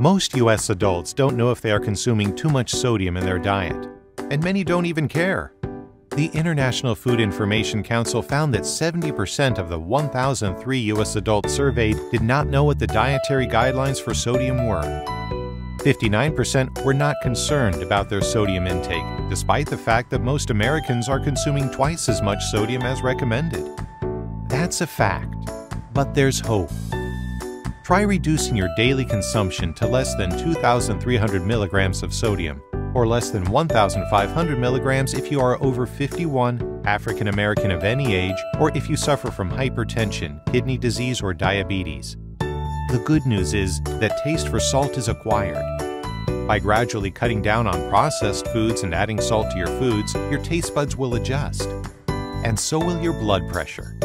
Most U.S. adults don't know if they are consuming too much sodium in their diet, and many don't even care. The International Food Information Council found that 70% of the 1,003 U.S. adults surveyed did not know what the dietary guidelines for sodium were. 59% were not concerned about their sodium intake, despite the fact that most Americans are consuming twice as much sodium as recommended. That's a fact, but there's hope. Try reducing your daily consumption to less than 2,300 milligrams of sodium, or less than 1,500 milligrams if you are over 51, African American of any age, or if you suffer from hypertension, kidney disease, or diabetes. The good news is that taste for salt is acquired. By gradually cutting down on processed foods and adding salt to your foods, your taste buds will adjust, and so will your blood pressure.